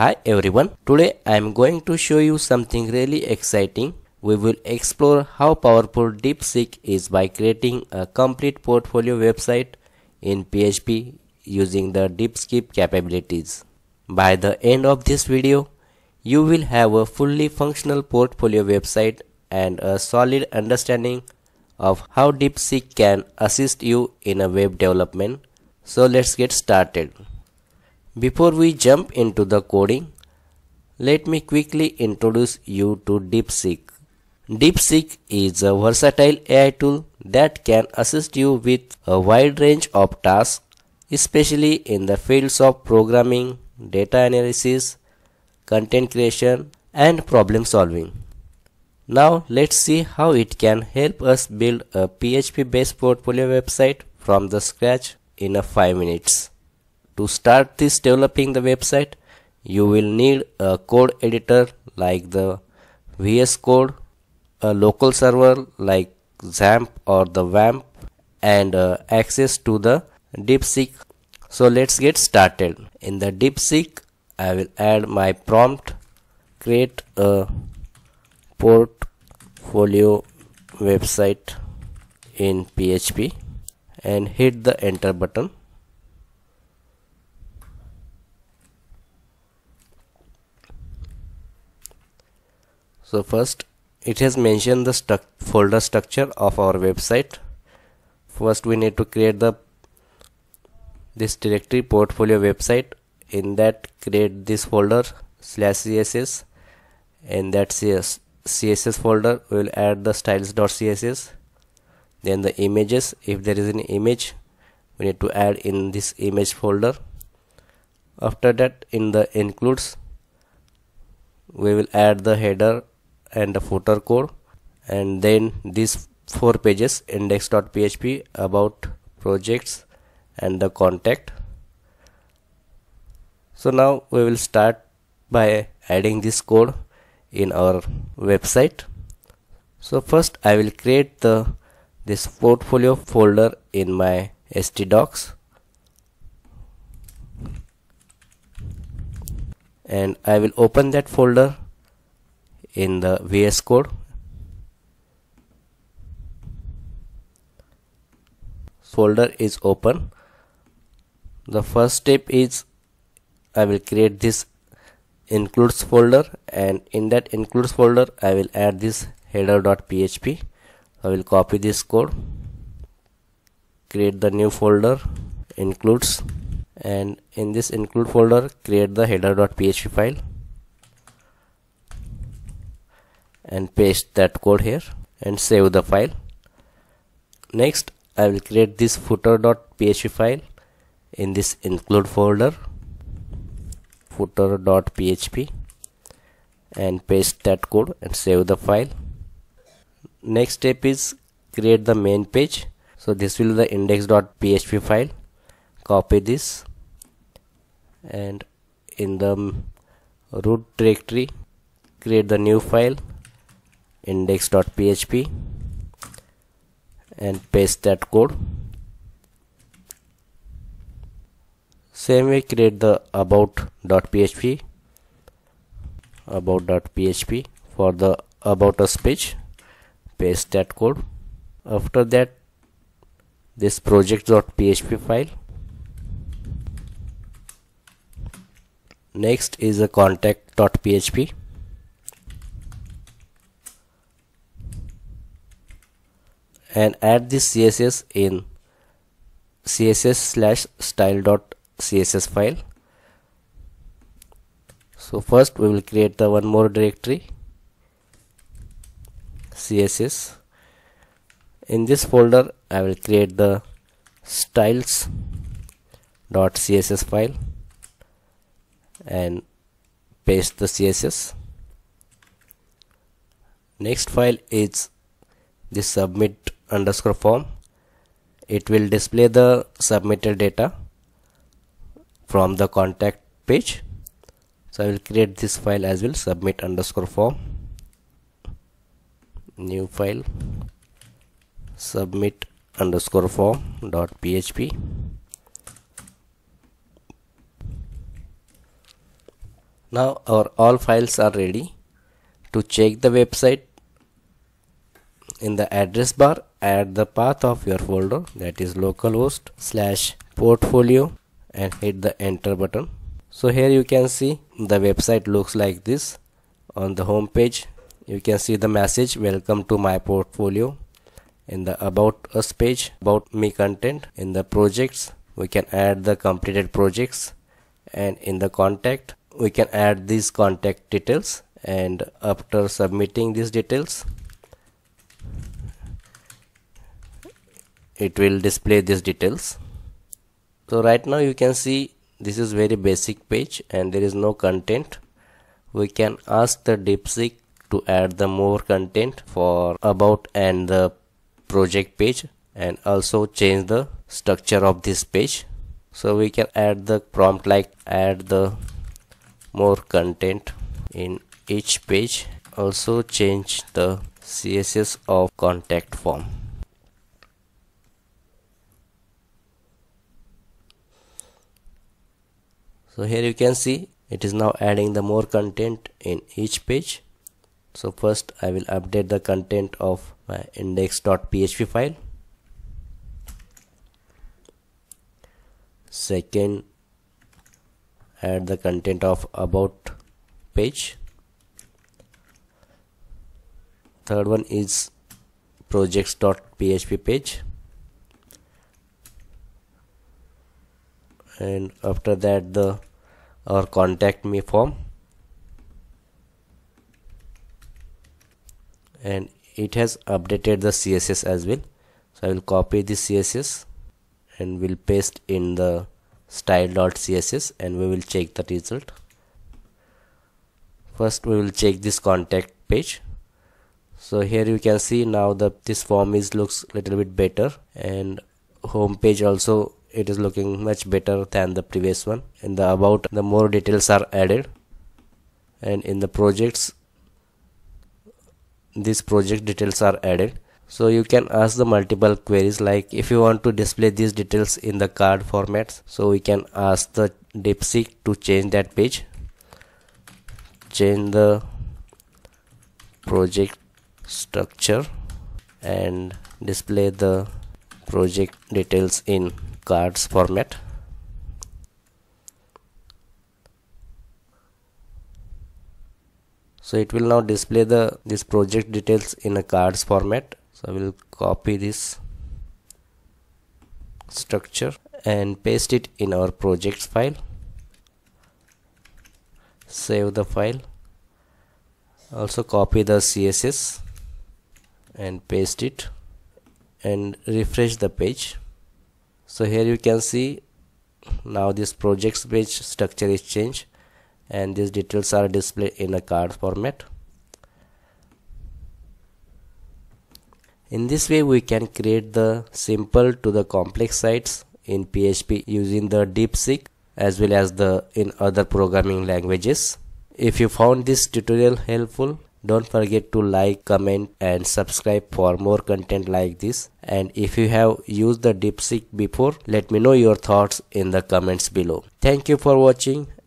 Hi everyone, today I am going to show you something really exciting. We will explore how powerful DeepSeek is by creating a complete portfolio website in PHP using the DeepSeek capabilities. By the end of this video, you will have a fully functional portfolio website and a solid understanding of how DeepSeek can assist you in a web development. So let's get started. Before we jump into the coding, let me quickly introduce you to DeepSeek. DeepSeek is a versatile AI tool that can assist you with a wide range of tasks, especially in the fields of programming, data analysis, content creation, and problem solving. Now let's see how it can help us build a PHP-based portfolio website from the scratch in a 5 minutes. To start this developing the website, you will need a code editor like the VS Code, a local server like XAMPP or the WAMP, and access to the DeepSeek. So let's get started. In the DeepSeek, I will add my prompt, create a portfolio website in PHP, and hit the enter button. So first it has mentioned the folder structure of our website. First we need to create this directory portfolio website. In that, create this folder /css, and that CSS folder we will add the styles.css. Then the images, if there is an image, we need to add in this image folder. After that, in the includes, we will add the header and the footer code, and then these 4 pages: index.php, about, projects, and the contact. So now we will start by adding this code in our website. So first I will create this portfolio folder in my stdocs, and I will open that folder in the VS Code. Folder is open. The first step is I will create this includes folder, and in that includes folder I will add this header.php. I will copy this code, create the new folder includes, and in this include folder create the header.php file and paste that code here and save the file. Next I will create this footer.php file in this include folder, footer.php, and paste that code and save the file. Next step is create the main page. So this will be the index.php file. Copy this, and in the root directory create the new file index.php and paste that code. Same way create the about.php for the about us page, paste that code. After that, this project.php file. Next is a contact.php, and add this CSS in css/style.css file. So first we will create the one more directory, CSS. In this folder I will create the styles.css file and paste the CSS. Next file is the submit_form. It will display the submitted data from the contact page. So I will create this file as well, submit_form, new file submit_form.php. Now our all files are ready. To check the website, in the address bar add the path of your folder, that is localhost/portfolio, and hit the enter button. So here you can see the website looks like this. On the home page you can see the message welcome to my portfolio. In the about us page, about me content. In the projects we can add the completed projects, and in the contact we can add these contact details. And after submitting these details, it will display these details. So right now you can see this is very basic page and there is no content. We can ask the DeepSeek to add the more content for about and the project page, and also change the structure of this page. So we can add the prompt like add the more content in each page. Also change the CSS of contact form. So here you can see it is now adding the more content in each page. So first I will update the content of my index.php file. Second, add the content of about page. Third one is projects.php page, and after that the our contact me form, and it has updated the CSS as well. So I will copy the CSS and will paste in the style.css, and we will check the result. First we will check this contact page. So here you can see now that this form is looks a little bit better, and home page also it is looking much better than the previous one. In the about, the more details are added, and in the projects these project details are added. So you can ask the multiple queries, like if you want to display these details in the card formats, so we can ask the DeepSeek to change that page. Change the project structure and display the project details in cards format. So it will now display this project details in a cards format. So I will copy this structure and paste it in our projects file. Save the file. Also copy the CSS and paste it and refresh the page. So here you can see now this projects page structure is changed, and these details are displayed in a card format. In this way we can create the simple to the complex sites in PHP using the DeepSeek, as well as the in other programming languages. If you found this tutorial helpful, don't forget to like, comment and subscribe for more content like this. And if you have used the DeepSeek before, let me know your thoughts in the comments below. Thank you for watching.